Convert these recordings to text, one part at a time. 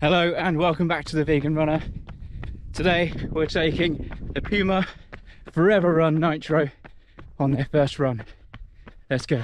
Hello and welcome back to The Vegan Runner. Today we're taking the Puma Forever Run Nitro on their first run. Let's go.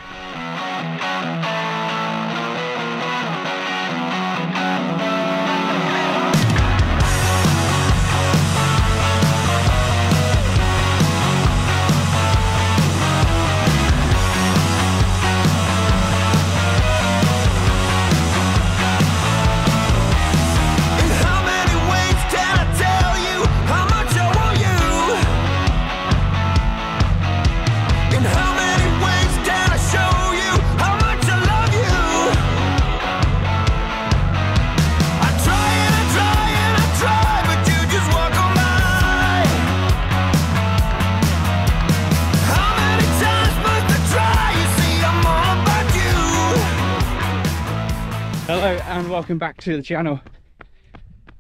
Hello and welcome back to the channel.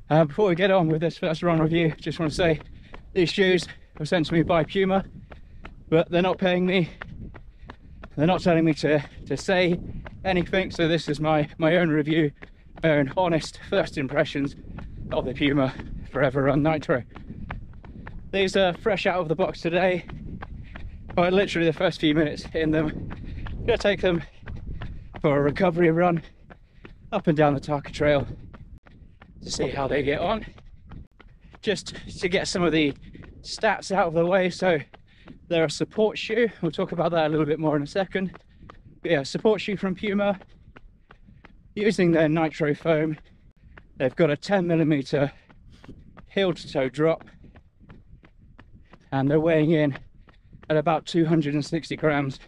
Before we get on with this first run review, just want to say these shoes were sent to me by Puma, but they're not paying me. They're not telling me to say anything, so this is my own review, my own honest first impressions of the Puma Forever Run Nitro. These are fresh out of the box today. I had literally the first few minutes in them. I'm going to take them for a recovery run up and down the Tarka trail to see how they get on, just to get some of the stats out of the way. So they're a support shoe, we'll talk about that a little bit more in a second, but yeah, support shoe from Puma using their nitro foam. They've got a 10mm heel to toe drop and they're weighing in at about 260 grams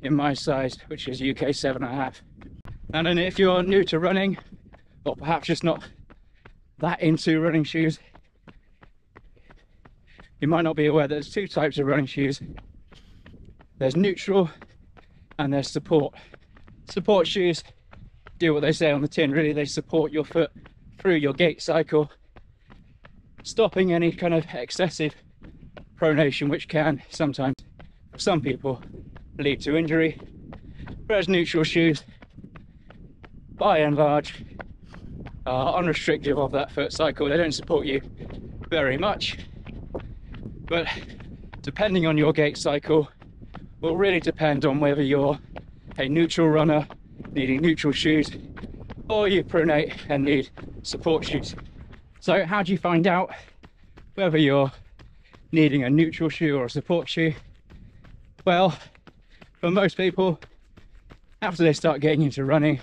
in my size, which is UK 7.5. And then if you're new to running, or perhaps just not that into running shoes, you might not be aware that there's two types of running shoes. There's neutral and there's support. Support shoes do what they say on the tin, really. They support your foot through your gait cycle, stopping any kind of excessive pronation, which can sometimes, for some people, lead to injury. Whereas neutral shoes, by and large, are unrestrictive of that foot cycle. They don't support you very much, but depending on your gait cycle will really depend on whether you're a neutral runner needing neutral shoes or you pronate and need support shoes. So how do you find out whether you're needing a neutral shoe or a support shoe? Well, for most people, after they start getting into running,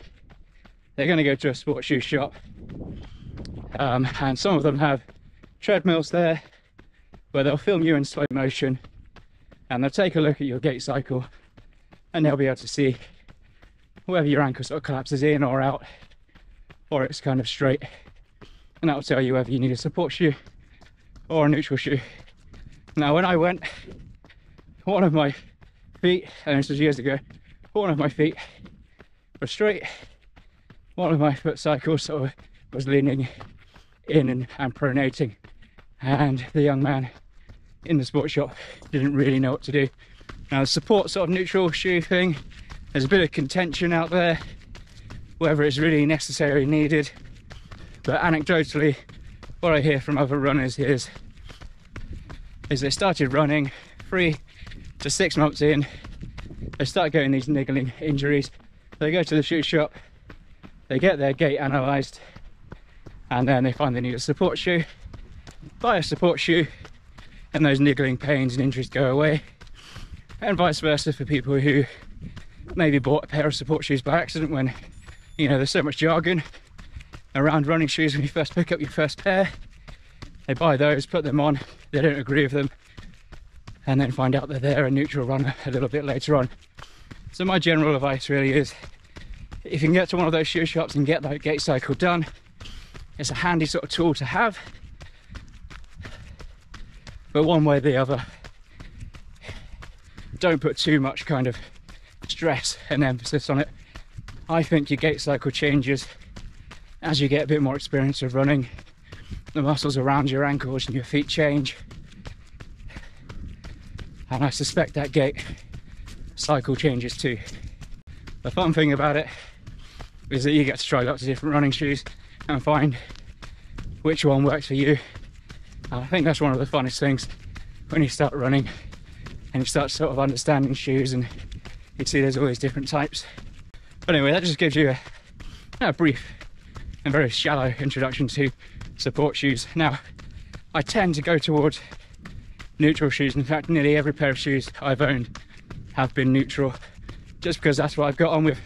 they're going to go to a sports shoe shop, and some of them have treadmills there where they'll film you in slow motion and they'll take a look at your gait cycle and they'll be able to see whether your ankle sort of collapses in or out or it's kind of straight, and that'll tell you whether you need a support shoe or a neutral shoe. Now when I went, one of my feet, and this was years ago, one of my feet was straight. One of my foot cycles sort of was leaning in and pronating, and the young man in the sports shop didn't really know what to do. Now the support sort of neutral shoe thing, there's a bit of contention out there whether it's really necessary, needed, but anecdotally what I hear from other runners is they started running 3 to 6 months in, they start getting these niggling injuries, they go to the shoe shop, they get their gait analysed, and then they find they need a support shoe, buy a support shoe, and those niggling pains and injuries go away. And vice versa for people who maybe bought a pair of support shoes by accident, when, you know, there's so much jargon around running shoes when you first pick up your first pair. They buy those, put them on, they don't agree with them, and then find out that they're a neutral runner a little bit later on. So my general advice really is, if you can get to one of those shoe shops and get that gait cycle done, it's a handy sort of tool to have. But one way or the other, don't put too much kind of stress and emphasis on it. I think your gait cycle changes as you get a bit more experience of running. The muscles around your ankles and your feet change. And I suspect that gait cycle changes too. The fun thing about it is that you get to try lots of different running shoes and find which one works for you. And I think that's one of the funnest things when you start running and you start sort of understanding shoes, and you see there's all these different types. But anyway, that just gives you a brief and very shallow introduction to support shoes. Now, I tend to go towards neutral shoes. In fact, nearly every pair of shoes I've owned have been neutral, just because that's what I've got on with.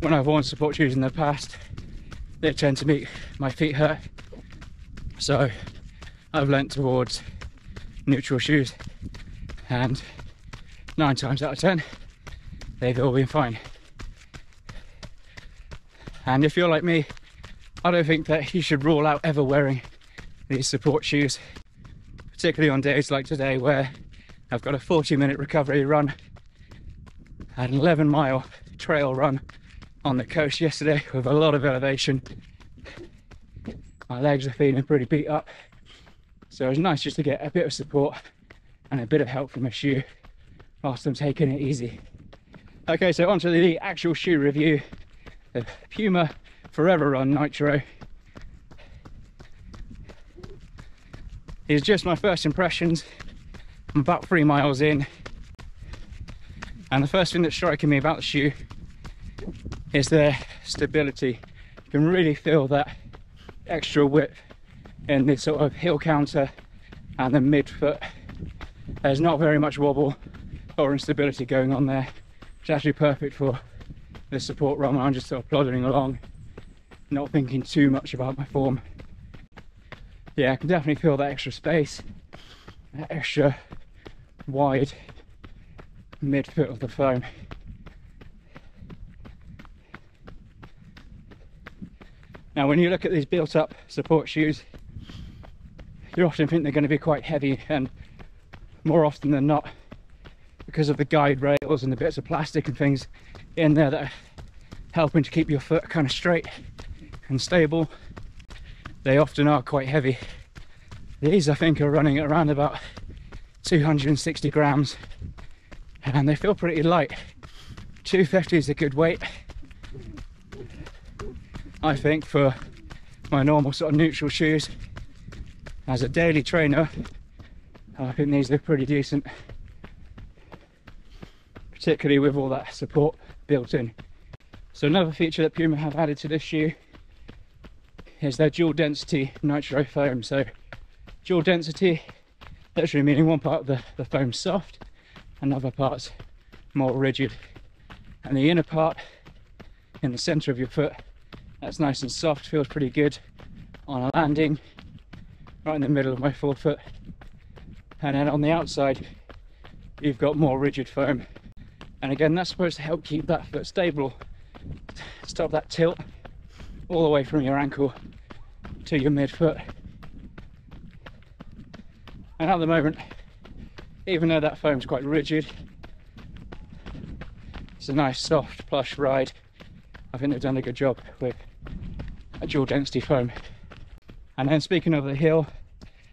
When I've worn support shoes in the past, they tend to make my feet hurt, so I've leant towards neutral shoes, and 9 times out of 10 they've all been fine. And if you're like me, I don't think that you should rule out ever wearing these support shoes, particularly on days like today where I've got a 40-minute recovery run and an 11-mile trail run on the coast yesterday with a lot of elevation. My legs are feeling pretty beat up, so it's nice just to get a bit of support and a bit of help from a shoe whilst I'm taking it easy. Okay, so onto the actual shoe review. The Puma Forever Run Nitro is just my first impressions. I'm about 3 miles in, and the first thing that's striking me about the shoe is their stability. You can really feel that extra width in this sort of heel counter and the midfoot. There's not very much wobble or instability going on there. It's actually perfect for the support run when I'm just sort of plodding along, not thinking too much about my form. Yeah, I can definitely feel that extra space, that extra wide midfoot of the foam. Now, when you look at these built-up support shoes, you often think they're going to be quite heavy, and more often than not, because of the guide rails and the bits of plastic and things in there that are helping to keep your foot kind of straight and stable, they often are quite heavy. These, I think, are running at around about 260 grams, and they feel pretty light. 250 is a good weight, I think, for my normal sort of neutral shoes. As a daily trainer, I think these look pretty decent, particularly with all that support built in. So another feature that Puma have added to this shoe is their dual density nitro foam. So dual density literally meaning one part of the foam's soft, another part's more rigid, and the inner part in the center of your foot, that's nice and soft, feels pretty good on a landing, right in the middle of my forefoot. And then on the outside, you've got more rigid foam. And again, that's supposed to help keep that foot stable, stop that tilt all the way from your ankle to your midfoot. And at the moment, even though that foam's quite rigid, it's a nice soft plush ride. I think they've done a good job with a dual density foam. And then speaking of the heel,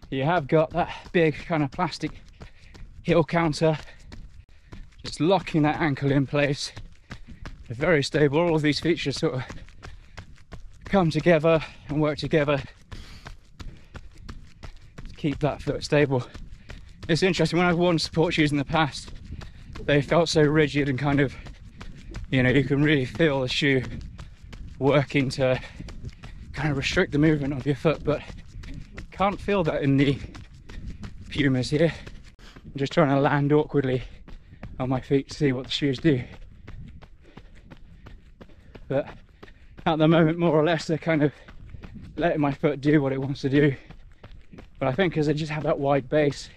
you have got that big kind of plastic heel counter, just locking that ankle in place. They're very stable. All of these features sort of come together and work together to keep that foot stable. It's interesting, when I've worn support shoes in the past, they felt so rigid and kind of, you know, you can really feel the shoe working to kind of restrict the movement of your foot, but can't feel that in the Pumas here. I'm just trying to land awkwardly on my feet to see what the shoes do. But at the moment, more or less, they're kind of letting my foot do what it wants to do. But I think because they just have that wide base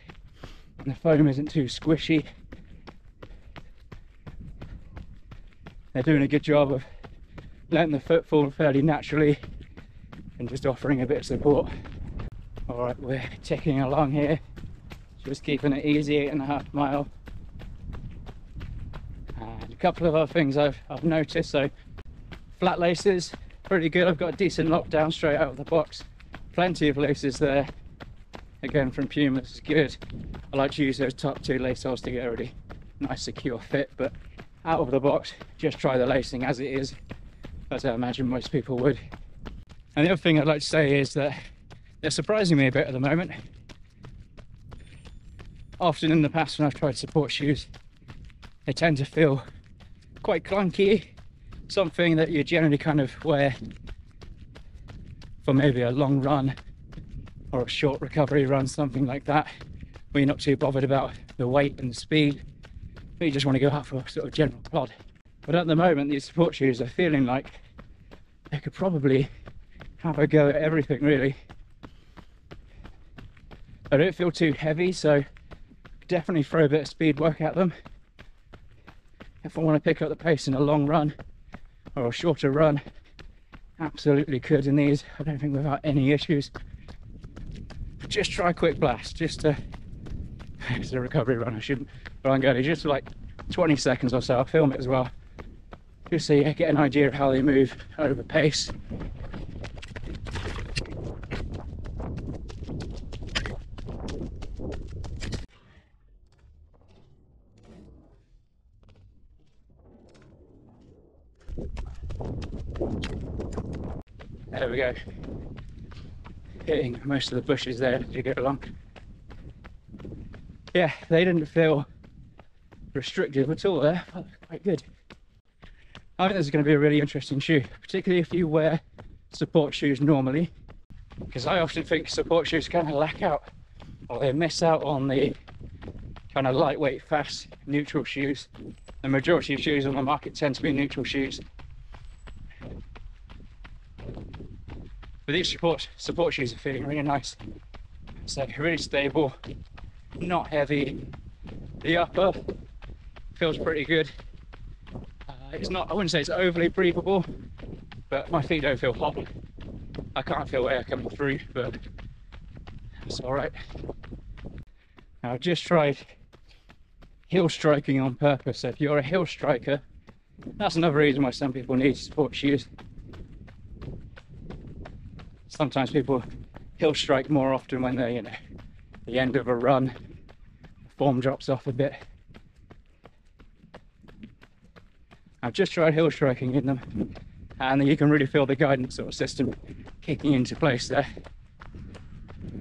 and the foam isn't too squishy, they're doing a good job of letting the foot fall fairly naturally and just offering a bit of support. All right, we're ticking along here, just keeping it easy, 8.5 mile. And a couple of other things I've noticed. So flat laces, pretty good. I've got a decent lockdown straight out of the box. Plenty of laces there. Again, from Puma, this is good. I like to use those top 2 lace holes to get a really nice secure fit, but out of the box, just try the lacing as it is. That's how I imagine most people would. And the other thing I'd like to say is that They're surprising me a bit at the moment. Often in the past when I've tried support shoes, they tend to feel quite clunky, something that you generally kind of wear for maybe a long run or a short recovery run, something like that, where you're not too bothered about the weight and the speed, but you just want to go out for a sort of general plod. But at the moment, these support shoes are feeling like they could probably have a go at everything, really. I don't feel too heavy, so definitely throw a bit of speed work at them if I want to pick up the pace in a long run or a shorter run. Absolutely could in these, I don't think, without any issues. Just try a quick blast, just to, it's a recovery run, I shouldn't, but I'm going to just like 20 seconds or so. I'll film it as well, just so you get an idea of how they move over pace. There we go, hitting most of the bushes there as you go along. Yeah, they didn't feel restrictive at all there, but quite good. I think this is going to be a really interesting shoe, particularly if you wear support shoes normally, because I often think support shoes kind of lack out, or they miss out on the kind of lightweight, fast, neutral shoes. The majority of shoes on the market tend to be neutral shoes, but these support shoes are feeling really nice. So really stable, not heavy. The upper feels pretty good. It's not, I wouldn't say it's overly breathable, but my feet don't feel hot. I can't feel air coming through, but it's all right. Now, I've just tried heel striking on purpose. So if you're a heel striker, that's another reason why some people need support shoes. Sometimes people heel strike more often when they're, you know, at the end of a run, form drops off a bit. I've just tried heel striking in them, and you can really feel the guidance sort of system kicking into place there,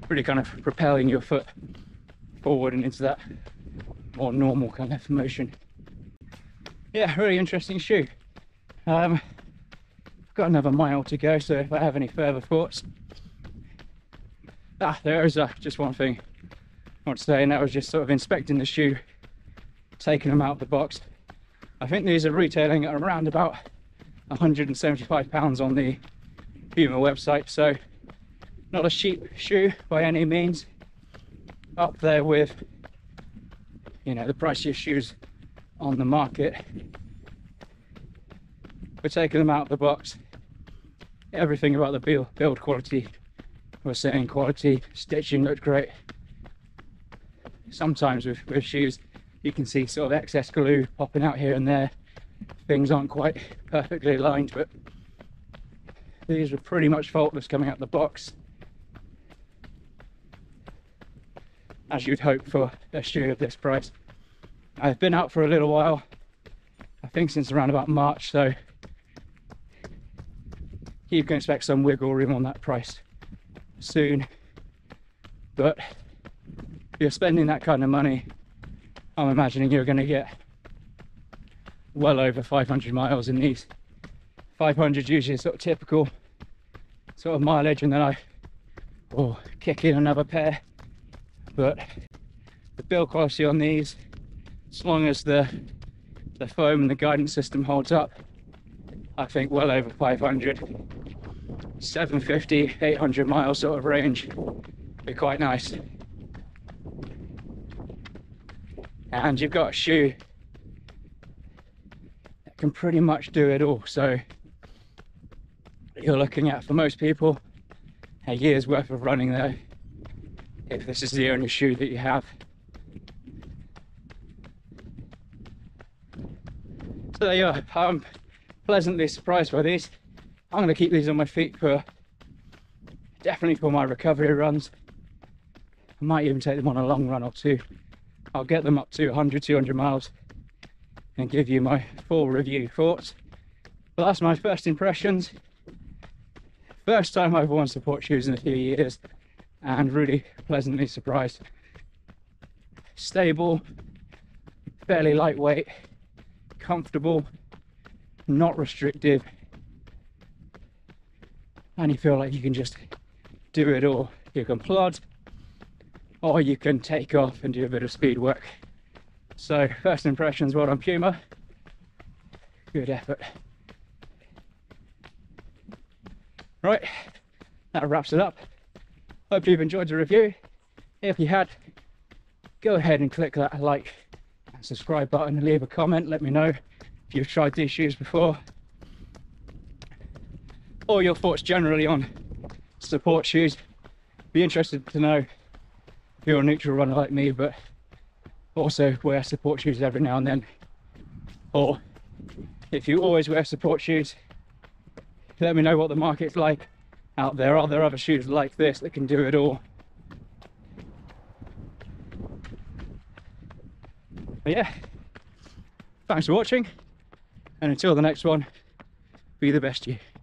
really kind of propelling your foot forward and into that more normal kind of motion. Yeah, really interesting shoe. I've got another mile to go, so if I have any further thoughts, there is just one thing I want to say, and that was just sort of inspecting the shoe, taking them out of the box. I think these are retailing at around about £175 on the Puma website, so not a cheap shoe by any means. Up there with, you know, the priciest shoes on the market. We're taking them out of the box. Everything about the build quality was certain quality. Stitching looked great. Sometimes with shoes, you can see sort of excess glue popping out here and there. Things aren't quite perfectly aligned, but these were pretty much faultless coming out the box, as you'd hope for a shoe of this price. I've been out for a little while, I think since around about March, so you can expect some wiggle room on that price soon. But if you're spending that kind of money, I'm imagining you're going to get well over 500 miles in these. 500 usually is sort of typical sort of mileage, and then I kick in another pair. But the build quality on these, as long as the foam and the guidance system holds up, I think well over 500, 750, 800 mile sort of range would be quite nice. And you've got a shoe that can pretty much do it all. So you're looking at, for most people, a year's worth of running there, if this is the only shoe that you have. So there you are. I'm pleasantly surprised by these. I'm going to keep these on my feet definitely for my recovery runs. I might even take them on a long run or two. I'll get them up to 100, 200 miles and give you my full review thoughts. But that's my first impressions. First time I've worn support shoes in a few years. and really pleasantly surprised. Stable, fairly lightweight, comfortable, not restrictive, and you feel like you can just do it all. You can plod, or you can take off and do a bit of speed work. So first impressions, well done Puma, good effort. Right, that wraps it up. Hope you've enjoyed the review. If you had, go ahead and click that like and subscribe button and leave a comment. Let me know if you've tried these shoes before, or your thoughts generally on support shoes. Be interested to know if you're a neutral runner like me, but also wear support shoes every now and then, or if you always wear support shoes, let me know what the market's like out there. Are there other shoes like this that can do it all? But yeah, thanks for watching, and until the next one, be the best you.